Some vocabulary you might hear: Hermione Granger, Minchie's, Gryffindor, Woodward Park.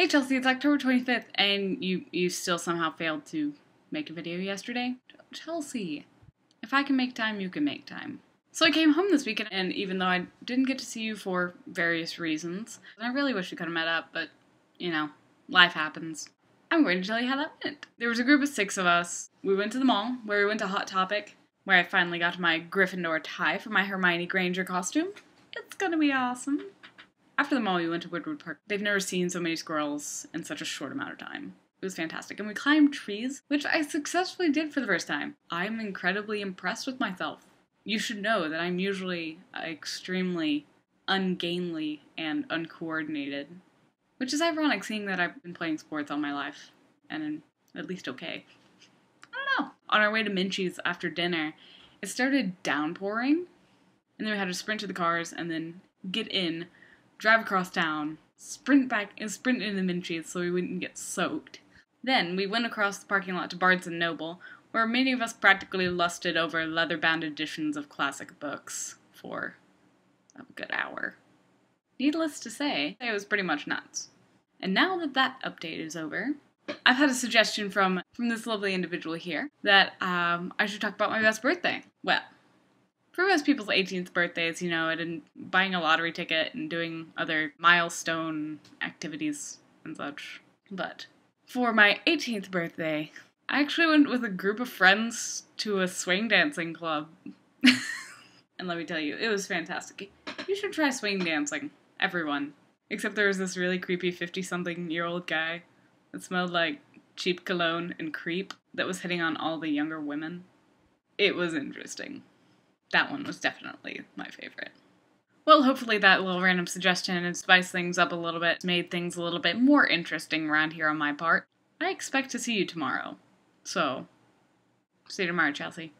Hey Chelsea, it's October 25th and you still somehow failed to make a video yesterday? Chelsea, if I can make time, you can make time. So I came home this weekend, and even though I didn't get to see you for various reasons, and I really wish we could have met up, but you know, life happens. I'm going to tell you how that went. There was a group of 6 of us. We went to the mall, where we went to Hot Topic, where I finally got my Gryffindor tie for my Hermione Granger costume. It's gonna be awesome. After the mall, we went to Woodward Park. They've never seen so many squirrels in such a short amount of time. It was fantastic. And we climbed trees, which I successfully did for the first time. I'm incredibly impressed with myself. You should know that I'm usually extremely ungainly and uncoordinated, which is ironic seeing that I've been playing sports all my life and I'm at least okay. I don't know. On our way to Minchie's after dinner, it started downpouring, and then we had to sprint to the cars and then get in, drive across town, sprint back, and sprint into Minchie's so we wouldn't get soaked. Then we went across the parking lot to Barnes & Noble, where many of us practically lusted over leather-bound editions of classic books for a good hour. Needless to say, it was pretty much nuts. And now that that update is over, I've had a suggestion from this lovely individual here that I should talk about my best birthday. Well, for most people's 18th birthdays, you know, and buying a lottery ticket and doing other milestone activities and such. But for my 18th birthday, I actually went with a group of friends to a swing dancing club. And let me tell you, it was fantastic. You should try swing dancing, everyone. Except there was this really creepy 50-something-year-old guy that smelled like cheap cologne and creep that was hitting on all the younger women. It was interesting. That one was definitely my favorite. Well, hopefully that little random suggestion and spice things up a little bit made things a little bit more interesting around here on my part. I expect to see you tomorrow. So, see you tomorrow, Chelsea.